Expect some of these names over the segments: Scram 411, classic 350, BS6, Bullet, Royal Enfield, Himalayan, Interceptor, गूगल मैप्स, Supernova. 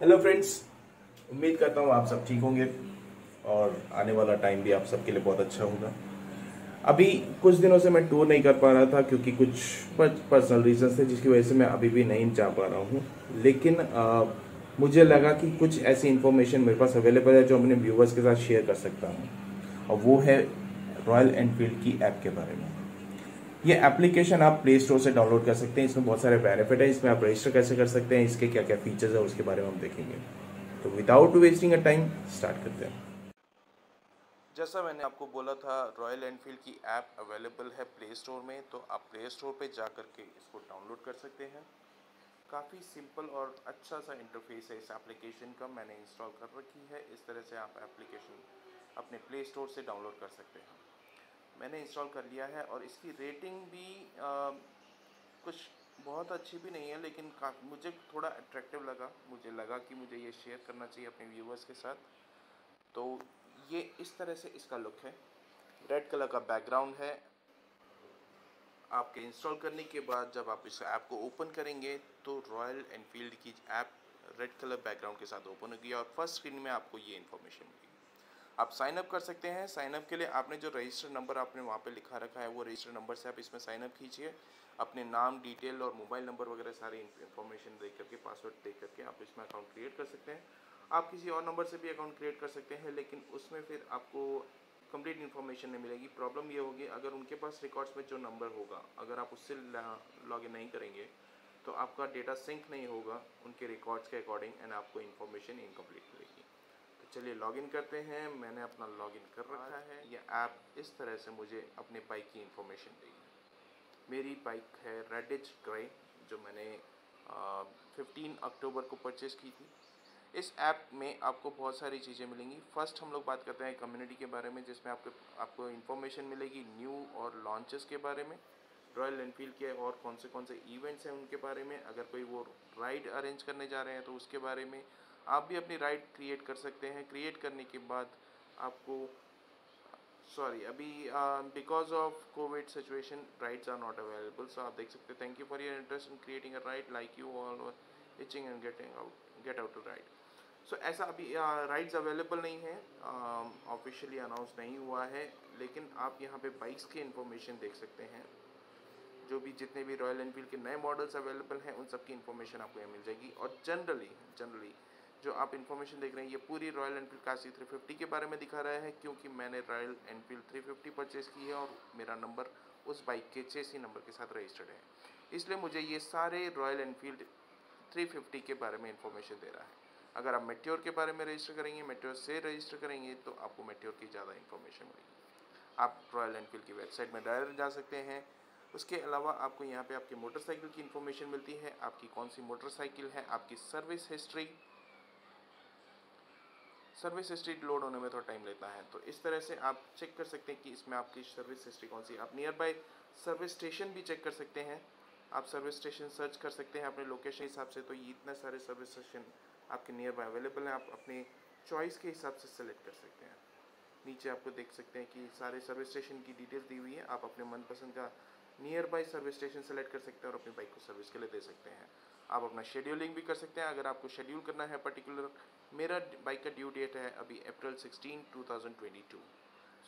Hello friends, उम्मीद करता हूँ आप सब ठीक होंगे और आने वाला टाइम भी आप सबके लिए बहुत अच्छा होगा। अभी कुछ दिनों से मैं टूर नहीं कर पा रहा था क्योंकि कुछ पर्सनल रीजंस थे जिसकी वजह से मैं अभी भी नहीं जा पा रहा हूँ, लेकिन मुझे लगा कि कुछ ऐसी इन्फॉर्मेशन मेरे पास अवेलेबल है जो अपने व्यूवर्स के साथ शेयर कर सकता हूँ, और वो है रॉयल एनफील्ड की ऐप के बारे में। ये एप्लीकेशन आप प्ले स्टोर से डाउनलोड कर सकते हैं। इसमें बहुत सारे बेनिफिट है। इसमें आप रजिस्टर कैसे कर सकते हैं, इसके क्या क्या फीचर्स है, उसके बारे में हम देखेंगे। तो without wasting a time start करते हैं। जैसा मैंने आपको बोला था, रॉयल एनफील्ड की ऐप अवेलेबल है प्ले स्टोर में, तो आप प्ले स्टोर पे जा कर के इसको डाउनलोड कर सकते हैं। काफ़ी सिंपल और अच्छा सा इंटरफेस है इस एप्लीकेशन का। मैंने इंस्टॉल कर रखी है। इस तरह से आप एप्लीकेशन अपने प्ले स्टोर से डाउनलोड कर सकते हैं। मैंने इंस्टॉल कर लिया है और इसकी रेटिंग भी कुछ बहुत अच्छी भी नहीं है, लेकिन मुझे थोड़ा अट्रैक्टिव लगा। मुझे लगा कि मुझे ये शेयर करना चाहिए अपने व्यूवर्स के साथ। तो ये इस तरह से इसका लुक है। रेड कलर का बैकग्राउंड है। आपके इंस्टॉल करने के बाद जब आप इस ऐप को ओपन करेंगे तो रॉयल एनफील्ड की ऐप रेड कलर बैकग्राउंड के साथ ओपन होगी और फर्स्ट स्क्रीन में आपको ये इन्फॉर्मेशन मिलेगी। आप साइन अप कर सकते हैं। साइन अप के लिए आपने जो रजिस्टर नंबर आपने वहाँ पे लिखा रखा है, वो रजिस्टर नंबर से आप इसमें साइन अप कीजिए। अपने नाम, डिटेल और मोबाइल नंबर वगैरह सारी इन्फॉर्मेशन दे करके, पासवर्ड दे करके आप इसमें अकाउंट क्रिएट कर सकते हैं। आप किसी और नंबर से भी अकाउंट क्रिएट कर सकते हैं, लेकिन उसमें फिर आपको कंप्लीट इन्फॉर्मेशन नहीं मिलेगी। प्रॉब्लम ये होगी, अगर उनके पास रिकॉर्ड्स में जो नंबर होगा, अगर आप उससे लॉग इन नहीं करेंगे तो आपका डेटा सिंक नहीं होगा उनके रिकॉर्ड्स के अकॉर्डिंग एंड आपको इन्फॉर्मेशन इनकम्प्लीट मिलेगी। चलिए लॉगिन करते हैं। मैंने अपना लॉगिन कर रखा है। ये ऐप इस तरह से मुझे अपने बाइक की इन्फॉर्मेशन देगी। मेरी बाइक है रेडिश ग्रे, जो मैंने 15 अक्टूबर को परचेज़ की थी। इस ऐप में आपको बहुत सारी चीज़ें मिलेंगी। फर्स्ट हम लोग बात करते हैं कम्युनिटी के बारे में, जिसमें आपको इन्फॉर्मेशन मिलेगी न्यू और लॉन्चेस के बारे में, रॉयल एनफील्ड के और कौन से इवेंट्स हैं उनके बारे में। अगर कोई वो राइड अरेंज करने जा रहे हैं तो उसके बारे में आप भी अपनी राइड क्रिएट कर सकते हैं। क्रिएट करने के बाद आपको अभी because of Covid situation rides are not available, so आप देख सकते हैं। Thank you for your interest in creating a ride, like you all itching and get out to ride. So ऐसा अभी राइड्स अवेलेबल नहीं है, ऑफिशियली अनाउंस नहीं हुआ है, लेकिन आप यहाँ पे बाइक्स की इन्फॉर्मेशन देख सकते हैं। जितने भी रॉयल एनफील्ड के नए मॉडल्स अवेलेबल हैं उन सब की इन्फॉर्मेशन आपको यहाँ मिल जाएगी। और जनरली जो आप इन्फॉर्मेशन देख रहे हैं, ये पूरी रॉयल एनफील्ड क्लासिक 350 के बारे में दिखा रहा है, क्योंकि मैंने रॉयल एनफील्ड 350 परचेज़ की है और मेरा नंबर उस बाइक के चेसी नंबर के साथ रजिस्टर्ड है, इसलिए मुझे ये सारे रॉयल एनफील्ड 350 के बारे में इन्फॉर्मेशन दे रहा है। अगर आप मेट्योर के बारे में रजिस्टर करेंगे, मेट्योर से रजिस्टर करेंगे तो आपको मेट्योर की ज़्यादा इन्फॉर्मेशन मिलेगी। आप रॉयल एनफील्ड की वेबसाइट में डायरेक्ट जा सकते हैं। उसके अलावा आपको यहाँ पर आपकी मोटरसाइकिल की इन्फॉर्मेशन मिलती है, आपकी कौन सी मोटरसाइकिल है, आपकी सर्विस हिस्ट्री लोड होने में थोड़ा टाइम लेता है, तो इस तरह से आप चेक कर सकते हैं कि इसमें आपकी सर्विस हिस्ट्री कौन सी। आप नियर बाय सर्विस स्टेशन भी चेक कर सकते हैं। आप सर्विस स्टेशन सर्च कर सकते हैं अपने लोकेशन के हिसाब से। तो ये इतने सारे सर्विस स्टेशन आपके नियर बाय अवेलेबल हैं। आप अपने चॉइस के हिसाब से सेलेक्ट कर सकते हैं। नीचे आपको देख सकते हैं कि सारे सर्विस स्टेशन की डिटेल्स दी हुई है। आप अपने मनपसंद का nearby service station select कर सकते हैं और अपनी बाइक को सर्विस के लिए दे सकते हैं। आप अपना शेड्यूलिंग भी कर सकते हैं। अगर आपको शेड्यूल करना है पर्टिकुलर, मेरा बाइक का ड्यू डेट है अभी अप्रैल 16, 2022।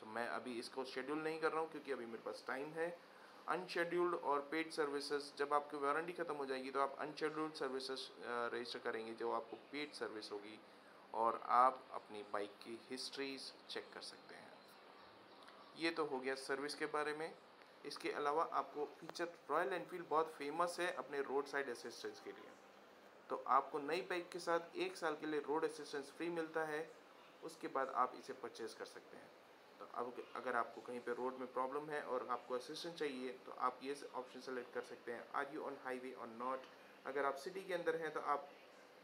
सो मैं अभी इसको शेड्यूल नहीं कर रहा हूँ क्योंकि अभी मेरे पास टाइम है। अनशेड्यूल्ड और पेड सर्विसेज, जब आपकी वारंटी खत्म हो जाएगी तो आप अनशेड्यूल्ड सर्विसेज रजिस्टर करेंगे जो आपको पेड सर्विस होगी, और आप अपनी बाइक की हिस्ट्रीज चेक कर सकते हैं। ये तो हो गया सर्विस के बारे में। इसके अलावा आपको फीचर, रॉयल एनफील्ड बहुत फेमस है अपने रोड साइड असिस्टेंस के लिए, तो आपको नई बाइक के साथ 1 साल के लिए रोड असिस्टेंस फ्री मिलता है। उसके बाद आप इसे परचेज कर सकते हैं। तो अब अगर आपको कहीं पे रोड में प्रॉब्लम है और आपको असिस्टेंस चाहिए तो आप ये ऑप्शन सेलेक्ट कर सकते हैं, आर यू ऑन हाईवे और नॉट। अगर आप सिटी के अंदर हैं तो आप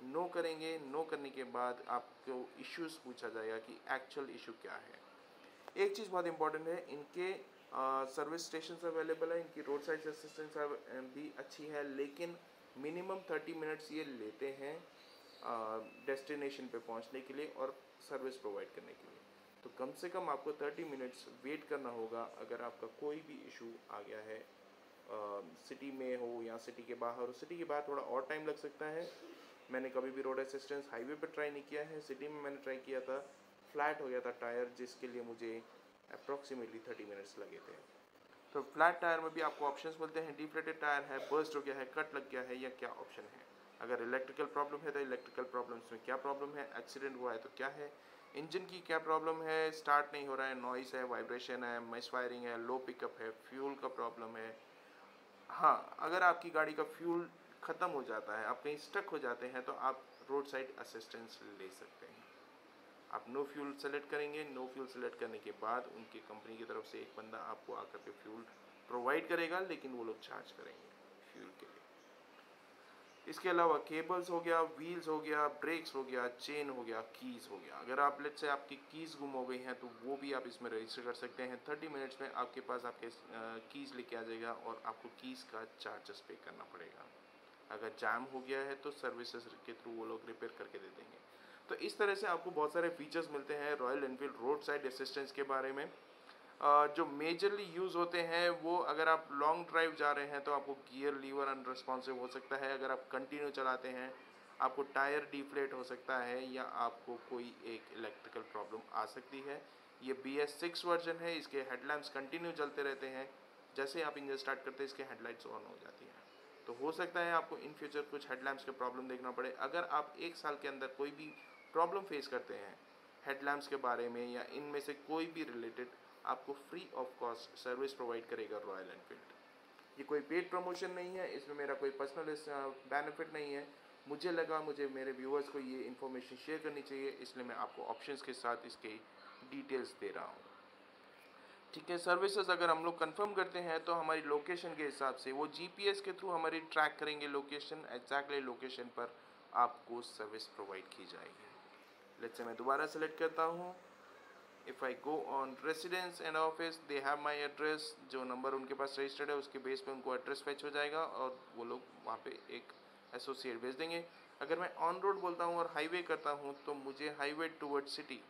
नो करेंगे। नो करने के बाद आपको इश्यूज़ पूछा जाएगा कि एक्चुअल इशू क्या है। एक चीज़ बहुत इंपॉर्टेंट है, इनके सर्विस स्टेशन अवेलेबल है, इनकी रोड साइड असिस्टेंस भी अच्छी है, लेकिन मिनिमम 30 मिनट्स ये लेते हैं डेस्टिनेशन पे पहुंचने के लिए और सर्विस प्रोवाइड करने के लिए। तो कम से कम आपको 30 मिनट्स वेट करना होगा। अगर आपका कोई भी इशू आ गया है, सिटी में हो या सिटी के बाहर हो, सिटी के बाहर थोड़ा और टाइम लग सकता है, मैंने कभी भी रोड असिस्टेंस हाईवे पर ट्राई नहीं किया है। सिटी में मैंने ट्राई किया था, फ्लैट हो गया था टायर, जिसके लिए मुझे अप्रॉक्सीमेटली 30 मिनट्स लगे थे। तो फ्लैट टायर में भी आपको ऑप्शंस मिलते हैं, डिफ्लेटेड टायर है, बर्स्ट हो गया है, कट लग गया है, या क्या ऑप्शन है। अगर इलेक्ट्रिकल प्रॉब्लम है तो इलेक्ट्रिकल प्रॉब्लम्स में क्या प्रॉब्लम है, एक्सीडेंट हुआ है तो क्या है, इंजन की क्या प्रॉब्लम है, स्टार्ट नहीं हो रहा है, नॉइस है, वाइब्रेशन है, मिसफायरिंग है, लो पिकअप है, फ्यूल का प्रॉब्लम है। हाँ, अगर आपकी गाड़ी का फ्यूल ख़त्म हो जाता है, आप कहीं स्टक हो जाते हैं, तो आप रोड साइड असिस्टेंस ले सकते हैं। आप नो फ्यूल सेलेक्ट करेंगे, नो फ्यूल सेलेक्ट करने के बाद उनकी कंपनी की तरफ से एक बंदा आपको आकर के फ्यूल प्रोवाइड करेगा, लेकिन वो लोग चार्ज करेंगे फ्यूल के लिए। इसके अलावा केबल्स हो गया, व्हील्स हो गया, ब्रेक्स हो गया, चेन हो गया, कीज़ हो गया। अगर आप लेट से आपकी कीज़ गुम हो गई हैं तो वो भी आप इसमें रजिस्टर कर सकते हैं। 30 मिनट्स में आपके पास आपके कीज़ लेके आ जाएगा और आपको कीज़ का चार्जेस पे करना पड़ेगा। अगर जाम हो गया है तो सर्विसेज के थ्रू वो लोग रिपेयर करके दे देंगे। तो इस तरह से आपको बहुत सारे फीचर्स मिलते हैं Royal Enfield road side assistance के बारे में। जो मेजरली यूज़ होते हैं वो, अगर आप लॉन्ग ड्राइव जा रहे हैं तो आपको गियर लीवर अनरिस्पॉन्सिव हो सकता है, अगर आप कंटिन्यू चलाते हैं आपको टायर डिफ्लेट हो सकता है, या आपको कोई एक इलेक्ट्रिकल प्रॉब्लम आ सकती है। ये BS6 वर्जन है, इसके हेडलैम्प्स कंटिन्यू चलते रहते हैं, जैसे आप इंजन स्टार्ट करते हैं इसके हेडलाइट्स ऑन हो जाती हैं। तो हो सकता है आपको इन फ्यूचर कुछ हेडलैम्प्स के प्रॉब्लम देखना पड़े। अगर आप एक साल के अंदर कोई भी प्रॉब्लम फेस करते हैं हेडलैम्प्स के बारे में या इनमें से कोई भी रिलेटेड, आपको free of cost service provide करेगा रॉयल एनफील्ड। ये कोई पेड प्रमोशन नहीं है, इसमें मेरा कोई पर्सनल बेनिफिट नहीं है। मुझे लगा मुझे मेरे व्यूअर्स को ये इन्फॉर्मेशन शेयर करनी चाहिए, इसलिए मैं आपको ऑप्शंस के साथ इसके डिटेल्स दे रहा हूँ। ठीक है, सर्विसेज अगर हम लोग कंफर्म करते हैं तो हमारी लोकेशन के हिसाब से वो GPS के थ्रू हमारी ट्रैक करेंगे लोकेशन, एग्जैक्टली लोकेशन पर आपको सर्विस प्रोवाइड की जाएगी। लेट्स से मैं दोबारा सेलेक्ट करता हूँ, if I go on residence and office, they have my address, जो नंबर उनके पास रजिस्टर्ड है उसके बेस पे उनको एड्रेस फेच हो जाएगा और वो लोग वहाँ पे एक एसोसिएट भेज देंगे। अगर मैं ऑन रोड बोलता हूँ और हाईवे करता हूँ तो मुझे हाईवे टूवर्ड सिटी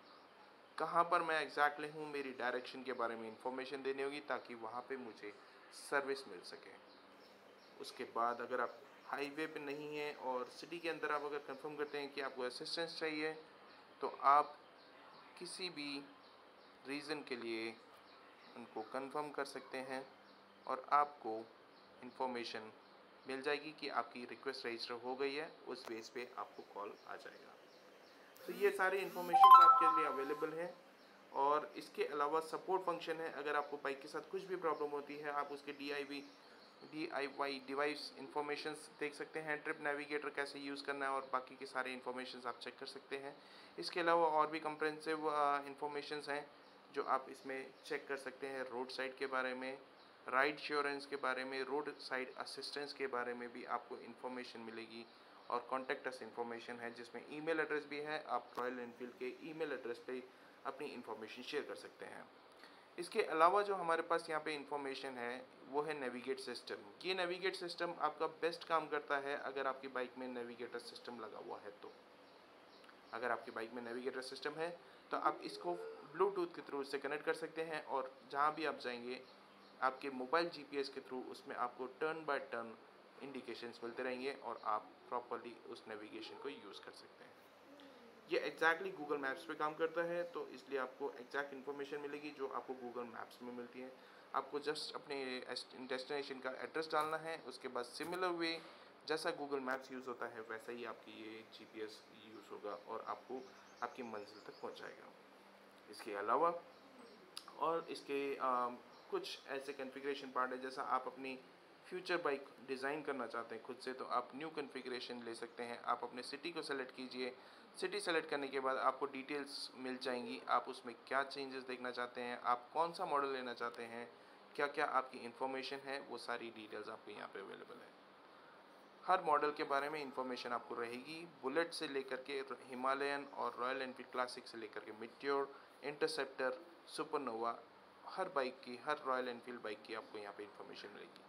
कहाँ पर मैं एग्जैक्टली हूँ, मेरी डायरेक्शन के बारे में इंफॉर्मेशन देनी होगी ताकि वहाँ पे मुझे सर्विस मिल सके। उसके बाद अगर आप हाईवे पे नहीं हैं और सिटी के अंदर आप अगर कंफर्म करते हैं कि आपको असिस्टेंस चाहिए, तो आप किसी भी रीज़न के लिए उनको कंफर्म कर सकते हैं और आपको इंफॉर्मेशन मिल जाएगी कि आपकी रिक्वेस्ट रजिस्टर हो गई है। उस बेस पे आपको कॉल आ जाएगा। तो ये सारी इन्फॉर्मेशन आपके लिए अवेलेबल है। और इसके अलावा सपोर्ट फंक्शन है, अगर आपको बाइक के साथ कुछ भी प्रॉब्लम होती है आप उसके DIY डिवाइस इन्फॉर्मेशन देख सकते हैं, ट्रिप नेविगेटर कैसे यूज़ करना है और बाकी के सारे इन्फॉर्मेशन आप चेक कर सकते हैं। इसके अलावा और भी कंप्रेहेंसिव इन्फॉर्मेशन हैं जो आप इसमें चेक कर सकते हैं, रोड साइड के बारे में, राइड श्योरेंस के बारे में, रोड साइड असिस्टेंस के बारे में भी आपको इन्फॉर्मेशन मिलेगी। और कॉन्टैक्ट अस इन्फॉर्मेशन है जिसमें ईमेल एड्रेस भी है, आप रॉयल एनफील्ड के ईमेल एड्रेस पे अपनी इन्फॉर्मेशन शेयर कर सकते हैं। इसके अलावा जो हमारे पास यहाँ पे इन्फॉर्मेशन है वो है नेविगेट सिस्टम। ये नेविगेट सिस्टम आपका बेस्ट काम करता है अगर आपकी बाइक में नेविगेटर सिस्टम लगा हुआ है तो। अगर आपकी बाइक में नेविगेटर सिस्टम है तो आप इसको ब्लूटूथ के थ्रू उससे कनेक्ट कर सकते हैं और जहाँ भी आप जाएंगे आपके मोबाइल GPS के थ्रू उसमें आपको टर्न बाय टर्न इंडिकेशंस मिलते रहेंगे और आप प्रॉपर्ली उस नेविगेशन को यूज़ कर सकते हैं। ये एग्जैक्टली गूगल मैप्स पे काम करता है, तो इसलिए आपको एग्जैक्ट इन्फॉर्मेशन मिलेगी जो आपको गूगल मैप्स में मिलती है। आपको जस्ट अपने डेस्टिनेशन का एड्रेस डालना है, उसके बाद सिमिलर वे जैसा गूगल मैप्स यूज़ होता है वैसा ही आपकी ये GPS यूज़ होगा और आपको आपकी मंजिल तक पहुँचाएगा। इसके अलावा और इसके कुछ ऐसे कॉन्फ़िगरेशन पार्ट है, जैसा आप अपनी फ्यूचर बाइक डिज़ाइन करना चाहते हैं खुद से तो आप न्यू कॉन्फ़िगरेशन ले सकते हैं। आप अपने सिटी को सेलेक्ट कीजिए, सिटी सेलेक्ट करने के बाद आपको डिटेल्स मिल जाएंगी, आप उसमें क्या चेंजेस देखना चाहते हैं, आप कौन सा मॉडल लेना चाहते हैं, क्या क्या आपकी इन्फॉर्मेशन है, वो सारी डिटेल्स आपको यहाँ पे अवेलेबल है। हर मॉडल के बारे में इंफॉर्मेशन आपको रहेगी, बुलेट से लेकर के हिमालयन और रॉयल एनफील्ड क्लासिक से लेकर के मेट्योर, इंटरसेप्टर, सुपरनोवा, हर बाइक की, हर रॉयल एनफील्ड बाइक की आपको यहाँ पे इंफॉर्मेशन मिलेगी।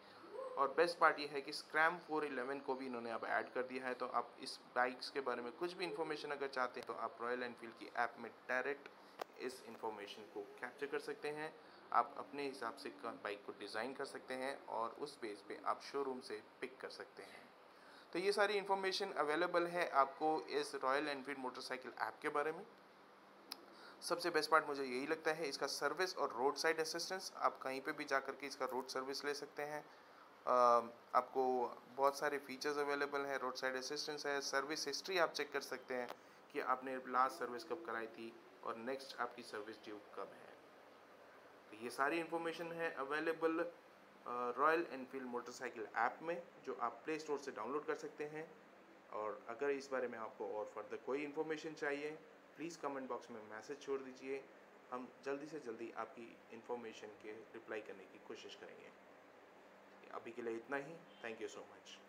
और बेस्ट पार्ट ये है कि स्क्रैम 411 को भी इन्होंने अब ऐड कर दिया है, तो आप इस बाइक्स के बारे में कुछ भी इन्फॉर्मेशन अगर चाहते हैं तो आप रॉयल एनफील्ड की ऐप में डायरेक्ट इस इंफॉर्मेशन को कैप्चर कर सकते हैं। आप अपने हिसाब से बाइक को डिज़ाइन कर सकते हैं और उस बेस पे आप शोरूम से पिक कर सकते हैं। तो ये सारी इन्फॉर्मेशन अवेलेबल है आपको इस रॉयल एनफील्ड मोटरसाइकिल ऐप के बारे में। सबसे बेस्ट पार्ट मुझे यही लगता है इसका सर्विस और रोड साइड असिस्टेंस। आप कहीं पे भी जा करके इसका रोड सर्विस ले सकते हैं। आपको बहुत सारे फीचर्स अवेलेबल हैं, रोड साइड असिस्टेंस है, सर्विस हिस्ट्री आप चेक कर सकते हैं कि आपने लास्ट सर्विस कब कराई थी और नेक्स्ट आपकी सर्विस ड्यू कब है। तो ये सारी इन्फॉर्मेशन है available Royal Enfield motorcycle app में, जो आप प्ले स्टोर से डाउनलोड कर सकते हैं। और अगर इस बारे में आपको और फर्दर कोई इन्फॉर्मेशन चाहिए प्लीज़ कमेंट बॉक्स में मैसेज छोड़ दीजिए, हम जल्दी से जल्दी आपकी इन्फॉर्मेशन के रिप्लाई करने की कोशिश करेंगे। अभी के लिए इतना ही, थैंक यू सो मच।